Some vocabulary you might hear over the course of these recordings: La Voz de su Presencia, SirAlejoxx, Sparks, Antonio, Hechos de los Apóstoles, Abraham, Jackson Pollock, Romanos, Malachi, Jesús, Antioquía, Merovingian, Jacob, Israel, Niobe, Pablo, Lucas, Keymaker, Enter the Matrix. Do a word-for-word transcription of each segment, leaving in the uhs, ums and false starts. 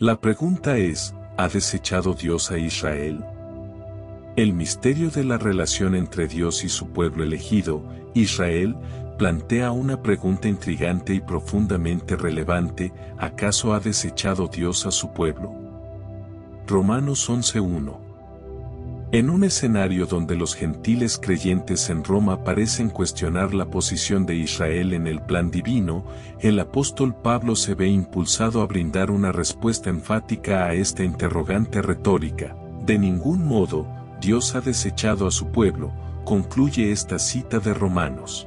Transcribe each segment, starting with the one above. La pregunta es, ¿ha desechado Dios a Israel? El misterio de la relación entre Dios y su pueblo elegido, Israel, plantea una pregunta intrigante y profundamente relevante: ¿acaso ha desechado Dios a su pueblo? Romanos once uno. En un escenario donde los gentiles creyentes en Roma parecen cuestionar la posición de Israel en el plan divino, el apóstol Pablo se ve impulsado a brindar una respuesta enfática a esta interrogante retórica. De ningún modo, Dios ha desechado a su pueblo, concluye esta cita de Romanos.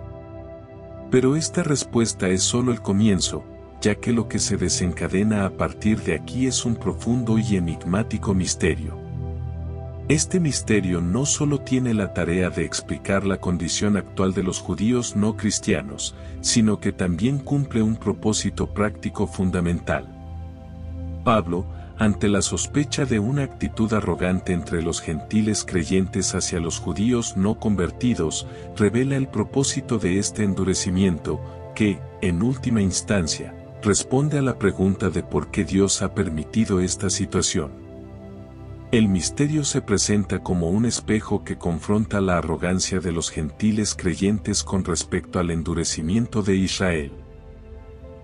Pero esta respuesta es solo el comienzo, ya que lo que se desencadena a partir de aquí es un profundo y enigmático misterio. Este misterio no solo tiene la tarea de explicar la condición actual de los judíos no cristianos, sino que también cumple un propósito práctico fundamental. Pablo, ante la sospecha de una actitud arrogante entre los gentiles creyentes hacia los judíos no convertidos, revela el propósito de este endurecimiento, que, en última instancia, responde a la pregunta de por qué Dios ha permitido esta situación. El misterio se presenta como un espejo que confronta la arrogancia de los gentiles creyentes con respecto al endurecimiento de Israel.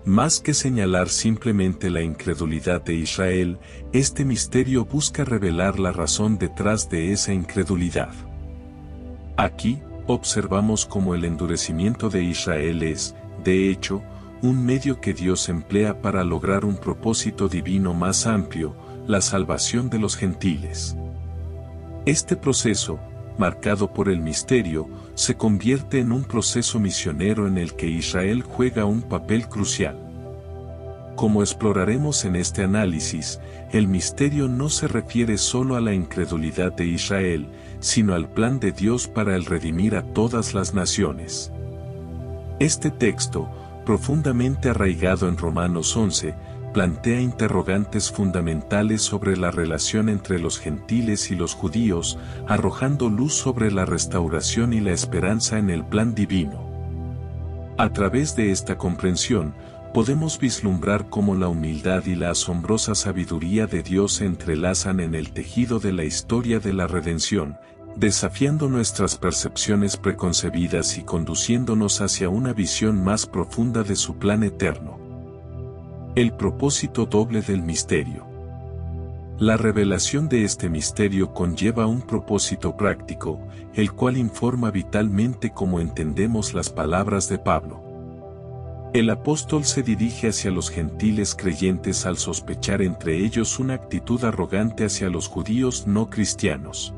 Más que señalar simplemente la incredulidad de Israel, este misterio busca revelar la razón detrás de esa incredulidad. Aquí, observamos cómo el endurecimiento de Israel es, de hecho, un medio que Dios emplea para lograr un propósito divino más amplio: la salvación de los gentiles. Este proceso, marcado por el misterio, se convierte en un proceso misionero en el que Israel juega un papel crucial. Como exploraremos en este análisis, el misterio no se refiere solo a la incredulidad de Israel, sino al plan de Dios para el redimir a todas las naciones. Este texto, profundamente arraigado en Romanos once, plantea interrogantes fundamentales sobre la relación entre los gentiles y los judíos, arrojando luz sobre la restauración y la esperanza en el plan divino. A través de esta comprensión, podemos vislumbrar cómo la humildad y la asombrosa sabiduría de Dios se entrelazan en el tejido de la historia de la redención, desafiando nuestras percepciones preconcebidas y conduciéndonos hacia una visión más profunda de su plan eterno. El propósito doble del misterio. La revelación de este misterio conlleva un propósito práctico, el cual informa vitalmente cómo entendemos las palabras de Pablo. El apóstol se dirige hacia los gentiles creyentes al sospechar entre ellos una actitud arrogante hacia los judíos no cristianos.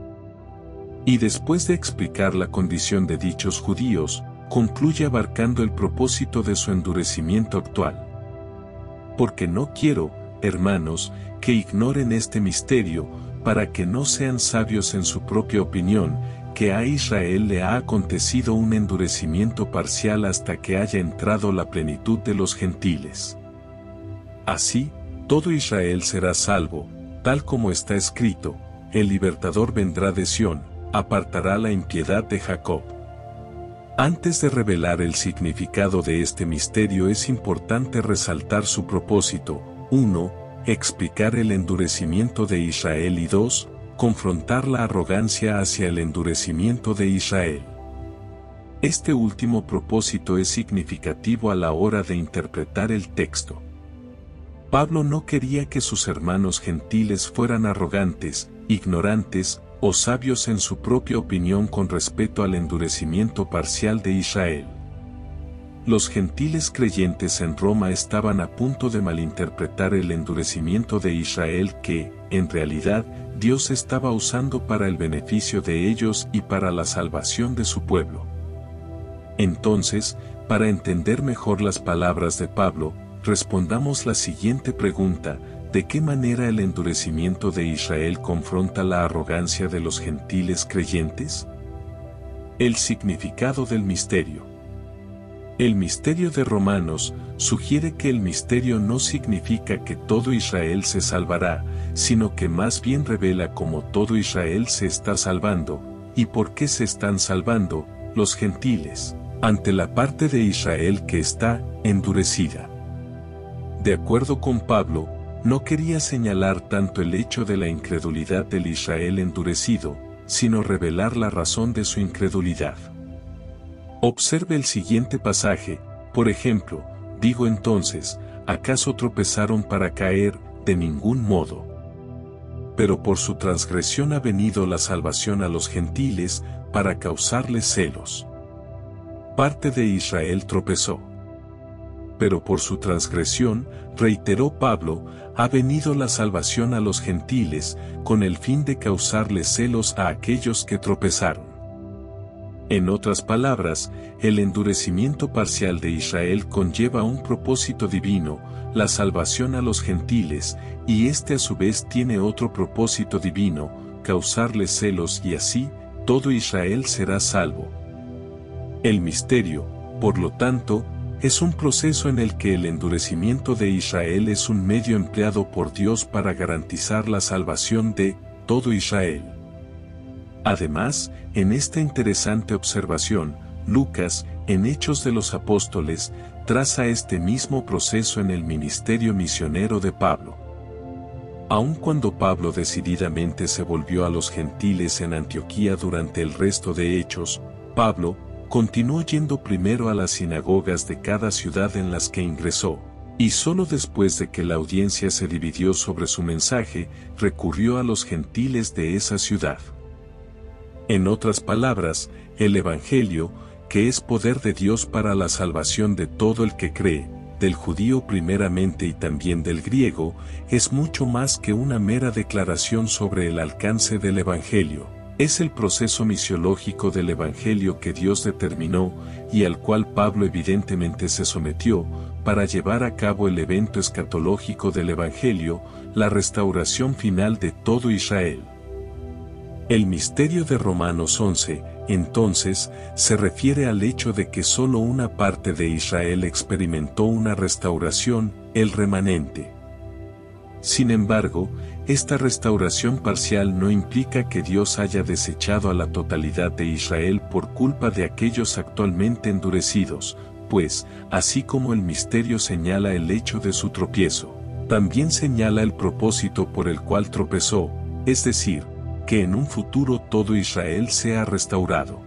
Y después de explicar la condición de dichos judíos, concluye abarcando el propósito de su endurecimiento actual. Porque no quiero, hermanos, que ignoren este misterio, para que no sean sabios en su propia opinión, que a Israel le ha acontecido un endurecimiento parcial hasta que haya entrado la plenitud de los gentiles. Así, todo Israel será salvo, tal como está escrito: el libertador vendrá de Sión, apartará la impiedad de Jacob. Antes de revelar el significado de este misterio, es importante resaltar su propósito: uno. Explicar el endurecimiento de Israel, y dos. Confrontar la arrogancia hacia el endurecimiento de Israel. Este último propósito es significativo a la hora de interpretar el texto. Pablo no quería que sus hermanos gentiles fueran arrogantes, ignorantes, o sabios en su propia opinión con respecto al endurecimiento parcial de Israel. Los gentiles creyentes en Roma estaban a punto de malinterpretar el endurecimiento de Israel que, en realidad, Dios estaba usando para el beneficio de ellos y para la salvación de su pueblo. Entonces, para entender mejor las palabras de Pablo, respondamos la siguiente pregunta: ¿de qué manera el endurecimiento de Israel confronta la arrogancia de los gentiles creyentes? El significado del misterio. El misterio de Romanos sugiere que el misterio no significa que todo Israel se salvará, sino que más bien revela cómo todo Israel se está salvando, y por qué se están salvando los gentiles, ante la parte de Israel que está endurecida. De acuerdo con Pablo, No quería señalar tanto el hecho de la incredulidad del Israel endurecido, sino revelar la razón de su incredulidad. Observe el siguiente pasaje, por ejemplo, digo entonces, ¿acaso tropezaron para caer? De ningún modo. Pero por su transgresión ha venido la salvación a los gentiles, para causarles celos. Parte de Israel tropezó. Pero por su transgresión, reiteró Pablo, ha venido la salvación a los gentiles, con el fin de causarles celos a aquellos que tropezaron. En otras palabras, el endurecimiento parcial de Israel conlleva un propósito divino, la salvación a los gentiles, y este a su vez tiene otro propósito divino, causarles celos y así, todo Israel será salvo. El misterio, por lo tanto, es un proceso en el que el endurecimiento de Israel es un medio empleado por Dios para garantizar la salvación de todo Israel. Además, en esta interesante observación, Lucas, en Hechos de los Apóstoles, traza este mismo proceso en el ministerio misionero de Pablo. Aun cuando Pablo decididamente se volvió a los gentiles en Antioquía durante el resto de Hechos, Pablo continuó yendo primero a las sinagogas de cada ciudad en las que ingresó, y solo después de que la audiencia se dividió sobre su mensaje, recurrió a los gentiles de esa ciudad. En otras palabras, el Evangelio, que es poder de Dios para la salvación de todo el que cree, del judío primeramente y también del griego, es mucho más que una mera declaración sobre el alcance del Evangelio. Es el proceso misiológico del Evangelio que Dios determinó y al cual Pablo evidentemente se sometió para llevar a cabo el evento escatológico del Evangelio, la restauración final de todo Israel. El misterio de Romanos once, entonces, se refiere al hecho de que solo una parte de Israel experimentó una restauración, el remanente. Sin embargo, esta restauración parcial no implica que Dios haya desechado a la totalidad de Israel por culpa de aquellos actualmente endurecidos, pues, así como el misterio señala el hecho de su tropiezo, también señala el propósito por el cual tropezó, es decir, que en un futuro todo Israel sea restaurado.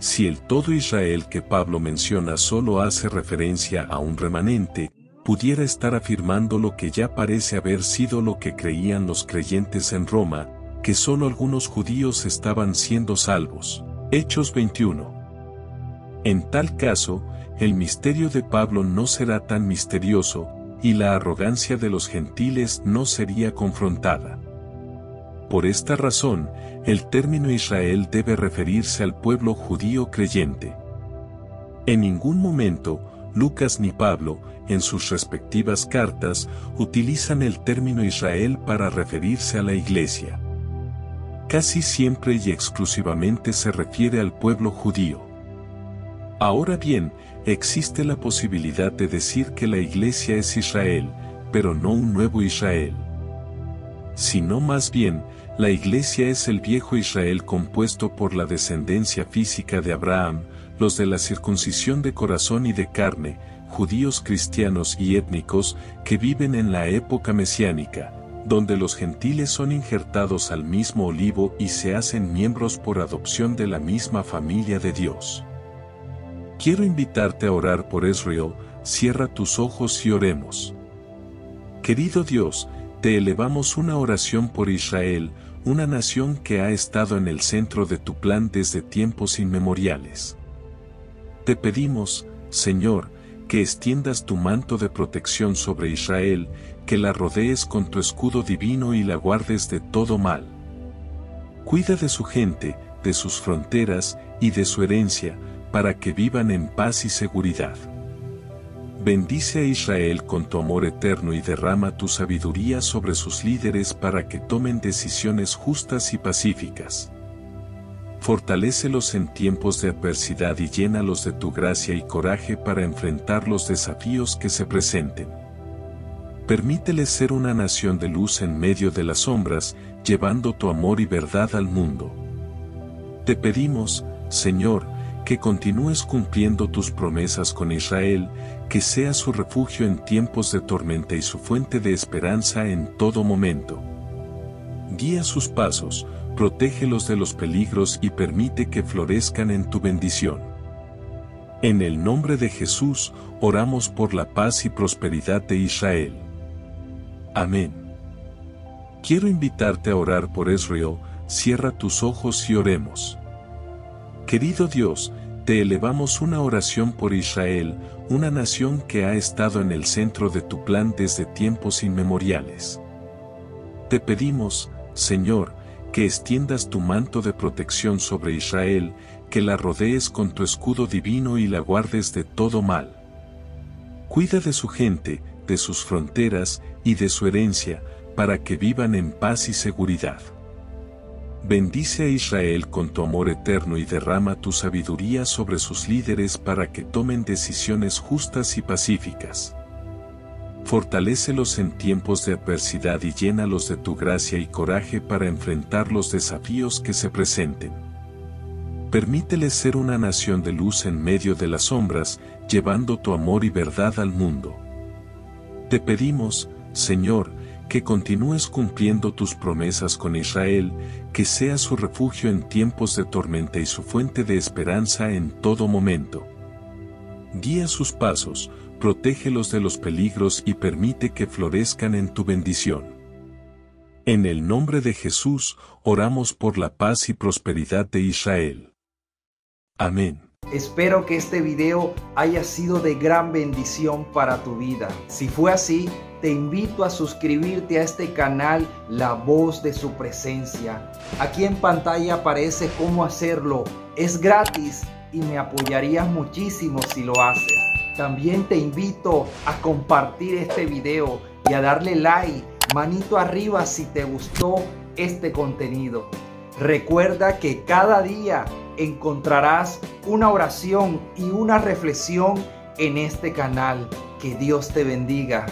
Si el todo Israel que Pablo menciona solo hace referencia a un remanente, pudiera estar afirmando lo que ya parece haber sido lo que creían los creyentes en Roma, que solo algunos judíos estaban siendo salvos. Hechos veintiuno. En tal caso, el misterio de Pablo no será tan misterioso, y la arrogancia de los gentiles no sería confrontada. Por esta razón, el término Israel debe referirse al pueblo judío creyente. En ningún momento, Lucas ni Pablo, en sus respectivas cartas, utilizan el término Israel para referirse a la iglesia. Casi siempre y exclusivamente se refiere al pueblo judío. Ahora bien, existe la posibilidad de decir que la iglesia es Israel, pero no un nuevo Israel. Sino más bien, la iglesia es el viejo Israel compuesto por la descendencia física de Abraham, los de la circuncisión de corazón y de carne, judíos cristianos y étnicos que viven en la época mesiánica, donde los gentiles son injertados al mismo olivo y se hacen miembros por adopción de la misma familia de Dios. Quiero invitarte a orar por Israel, cierra tus ojos y oremos. Querido Dios, te elevamos una oración por Israel, una nación que ha estado en el centro de tu plan desde tiempos inmemoriales. Te pedimos, Señor, que extiendas tu manto de protección sobre Israel, que la rodees con tu escudo divino y la guardes de todo mal. Cuida de su gente, de sus fronteras y de su herencia, para que vivan en paz y seguridad. Bendice a Israel con tu amor eterno y derrama tu sabiduría sobre sus líderes para que tomen decisiones justas y pacíficas. Fortalécelos en tiempos de adversidad y llénalos de tu gracia y coraje para enfrentar los desafíos que se presenten. Permíteles ser una nación de luz en medio de las sombras, llevando tu amor y verdad al mundo. Te pedimos, Señor, que continúes cumpliendo tus promesas con Israel, que sea su refugio en tiempos de tormenta y su fuente de esperanza en todo momento. Guía sus pasos, protégelos de los peligros y permite que florezcan en tu bendición. En el nombre de Jesús, oramos por la paz y prosperidad de Israel. Amén. Quiero invitarte a orar por Israel. Cierra tus ojos y oremos. Querido Dios, te elevamos una oración por Israel, una nación que ha estado en el centro de tu plan desde tiempos inmemoriales. Te pedimos, Señor, que extiendas tu manto de protección sobre Israel, que la rodees con tu escudo divino y la guardes de todo mal. Cuida de su gente, de sus fronteras y de su herencia, para que vivan en paz y seguridad. Bendice a Israel con tu amor eterno y derrama tu sabiduría sobre sus líderes para que tomen decisiones justas y pacíficas. Fortalécelos en tiempos de adversidad y llénalos de tu gracia y coraje para enfrentar los desafíos que se presenten. Permíteles ser una nación de luz en medio de las sombras, llevando tu amor y verdad al mundo. Te pedimos, Señor, que continúes cumpliendo tus promesas con Israel, que sea su refugio en tiempos de tormenta y su fuente de esperanza en todo momento. Guía sus pasos, protégelos de los peligros y permite que florezcan en tu bendición. En el nombre de Jesús, oramos por la paz y prosperidad de Israel. Amén. Espero que este video haya sido de gran bendición para tu vida. Si fue así, te invito a suscribirte a este canal La Voz de su Presencia. Aquí en pantalla aparece cómo hacerlo. Es gratis y me apoyarías muchísimo si lo haces. También te invito a compartir este video y a darle like, manito arriba si te gustó este contenido. Recuerda que cada día encontrarás una oración y una reflexión en este canal. Que Dios te bendiga.